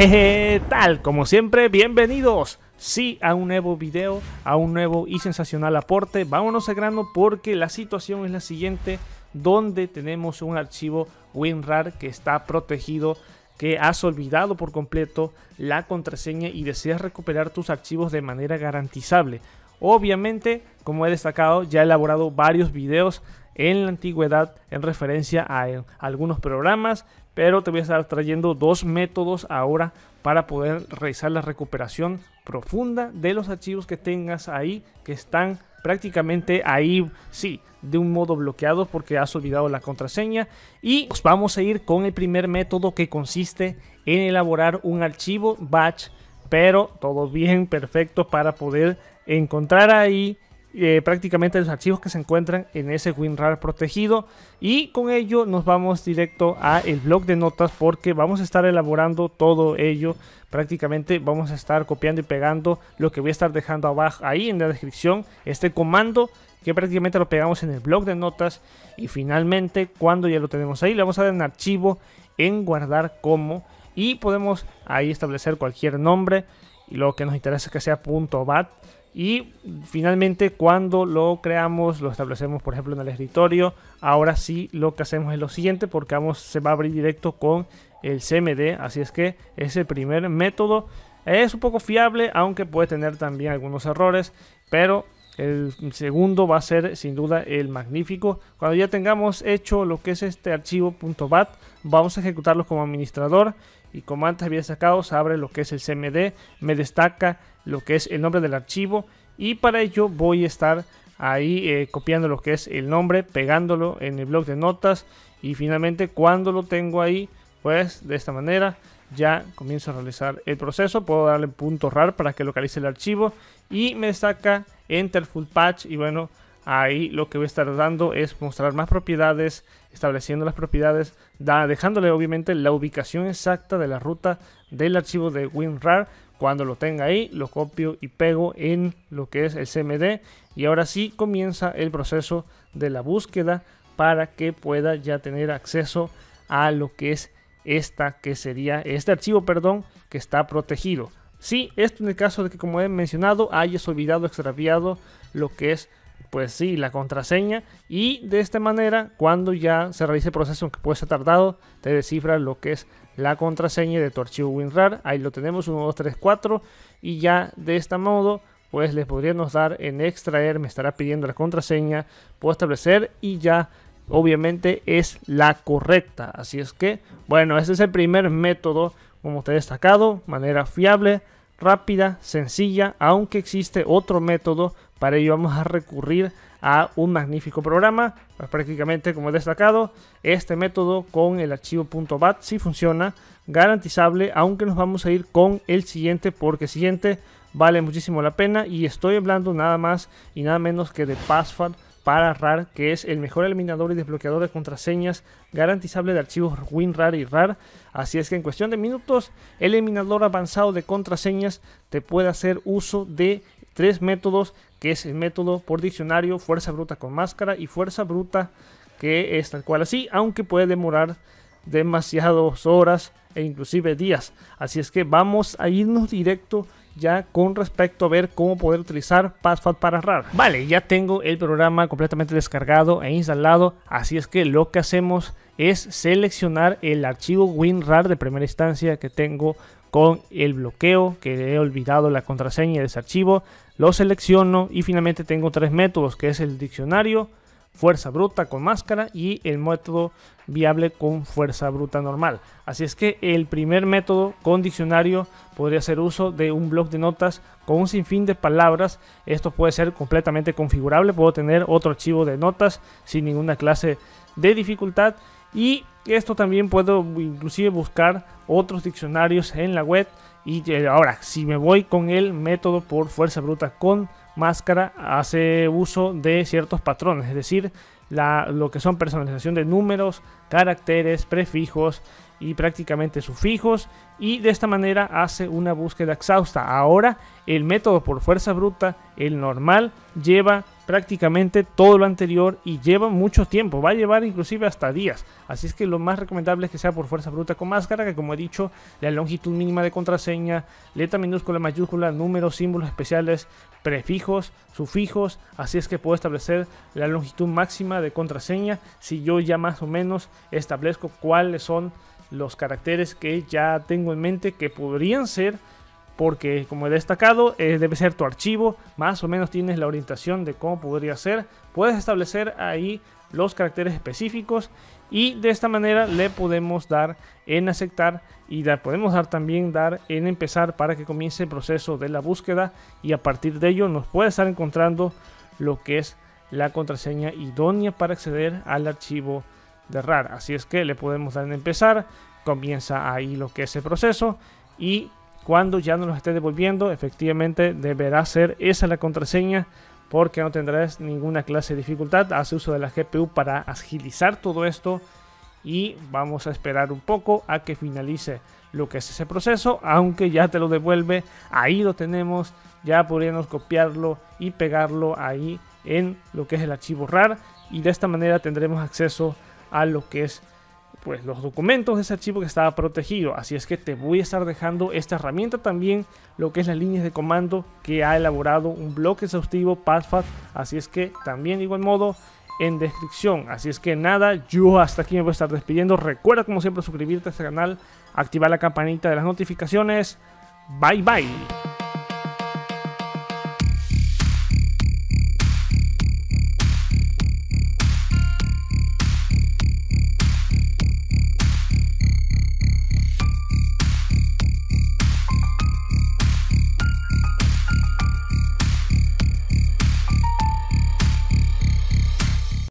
¿Qué tal? Como siempre, bienvenidos, sí, a un nuevo video, a un nuevo y sensacional aporte. Vámonos al grano porque la situación es la siguiente, donde tenemos un archivo WinRAR que está protegido, que has olvidado por completo la contraseña y deseas recuperar tus archivos de manera garantizable. Obviamente, como he destacado, ya he elaborado varios videos en la antigüedad en referencia a algunos programas, pero te voy a estar trayendo dos métodos ahora para poder realizar la recuperación profunda de los archivos que tengas ahí, que están prácticamente ahí, sí, de un modo bloqueados porque has olvidado la contraseña. Y pues vamos a ir con el primer método, que consiste en elaborar un archivo batch, pero todo bien perfecto para poder encontrar ahí prácticamente los archivos que se encuentran en ese WinRAR protegido. Y con ello nos vamos directo a el blog de notas, porque vamos a estar elaborando todo ello. Prácticamente vamos a estar copiando y pegando lo que voy a estar dejando abajo ahí en la descripción, este comando que prácticamente lo pegamos en el blog de notas, y finalmente cuando ya lo tenemos ahí le vamos a dar en archivo, en guardar como, y podemos ahí establecer cualquier nombre, y lo que nos interesa es que sea .bat. Y finalmente cuando lo creamos, lo establecemos por ejemplo en el escritorio. Ahora sí, lo que hacemos es lo siguiente, porque se va a abrir directo con el CMD. Así es que ese primer método es un poco fiable, aunque puede tener también algunos errores, pero el segundo va a ser sin duda el magnífico. Cuando ya tengamos hecho lo que es este archivo .bat, vamos a ejecutarlo como administrador. Y como antes había sacado, se abre lo que es el CMD, me destaca lo que es el nombre del archivo, y para ello voy a estar ahí copiando lo que es el nombre, pegándolo en el bloc de notas, y finalmente cuando lo tengo ahí, pues de esta manera ya comienzo a realizar el proceso. Puedo darle .rar para que localice el archivo, y me destaca enter full patch, y bueno, ahí lo que voy a estar dando es mostrar más propiedades, estableciendo las propiedades, dejándole obviamente la ubicación exacta de la ruta del archivo de WinRAR. Cuando lo tenga ahí, lo copio y pego en lo que es el CMD, y ahora sí comienza el proceso de la búsqueda para que pueda ya tener acceso a lo que es este archivo, perdón, que está protegido. Sí, esto en el caso de que, como he mencionado, hayas olvidado, extraviado lo que es, pues sí, la contraseña, y de esta manera cuando ya se realice el proceso, aunque puede ser tardado, te descifra lo que es la contraseña de tu archivo WinRAR. Ahí lo tenemos, 1234, y ya de este modo pues les podríamos dar en extraer, me estará pidiendo la contraseña, puedo establecer, y ya obviamente es la correcta. Así es que bueno, este es el primer método, como te he destacado, manera fiable, rápida, sencilla, aunque existe otro método. Para ello vamos a recurrir a un magnífico programa. Pues prácticamente, como he destacado, este método con el archivo .bat sí funciona, garantizable, aunque nos vamos a ir con el siguiente, porque el siguiente vale muchísimo la pena, y estoy hablando nada más y nada menos que de PassFab para RAR, que es el mejor eliminador y desbloqueador de contraseñas garantizable de archivos WinRAR y RAR. Así es que en cuestión de minutos, el eliminador avanzado de contraseñas te puede hacer uso de tres métodos, que es el método por diccionario, fuerza bruta con máscara y fuerza bruta, que es tal cual así, aunque puede demorar demasiadas horas e inclusive días. Así es que vamos a irnos directo ya con respecto a ver cómo poder utilizar PassFab para RAR. Vale, ya tengo el programa completamente descargado e instalado, así es que lo que hacemos es seleccionar el archivo WinRAR de primera instancia que tengo con el bloqueo, que he olvidado la contraseña de ese archivo, lo selecciono, y finalmente tengo tres métodos, que es el diccionario, fuerza bruta con máscara, y el método viable con fuerza bruta normal. Así es que el primer método con diccionario podría hacer uso de un bloc de notas con un sinfín de palabras. Esto puede ser completamente configurable, puedo tener otro archivo de notas sin ninguna clase de dificultad, y esto también puedo inclusive buscar otros diccionarios en la web. Y ahora, si me voy con el método por fuerza bruta con máscara, hace uso de ciertos patrones, es decir, lo que son personalización de números, caracteres, prefijos y prácticamente sufijos, y de esta manera hace una búsqueda exhausta. Ahora el método por fuerza bruta, el normal, lleva prácticamente todo lo anterior y lleva mucho tiempo, va a llevar inclusive hasta días, así es que lo más recomendable es que sea por fuerza bruta con máscara, que como he dicho, la longitud mínima de contraseña, letra minúscula, mayúscula, números, símbolos especiales, prefijos, sufijos, así es que puedo establecer la longitud máxima de contraseña si yo ya más o menos establezco cuáles son los caracteres que ya tengo en mente que podrían ser. Porque como he destacado, debe ser tu archivo, más o menos tienes la orientación de cómo podría ser. Puedes establecer ahí los caracteres específicos y de esta manera le podemos dar en aceptar y le podemos dar también dar en empezar para que comience el proceso de la búsqueda y a partir de ello nos puede estar encontrando lo que es la contraseña idónea para acceder al archivo de RAR. Así es que le podemos dar en empezar, comienza ahí lo que es el proceso y cuando ya no los esté devolviendo, efectivamente deberá ser esa la contraseña porque no tendrás ninguna clase de dificultad. Hace uso de la GPU para agilizar todo esto y vamos a esperar un poco a que finalice lo que es ese proceso. Aunque ya te lo devuelve, ahí lo tenemos, ya podríamos copiarlo y pegarlo ahí en lo que es el archivo RAR y de esta manera tendremos acceso a lo que es pues los documentos de ese archivo que estaba protegido. Así es que te voy a estar dejando esta herramienta también, lo que es las líneas de comando que ha elaborado un blog exhaustivo PassFab, así es que también de igual modo en descripción. Así es que nada, yo hasta aquí me voy a estar despidiendo. Recuerda como siempre suscribirte a este canal, activar la campanita de las notificaciones. Bye bye.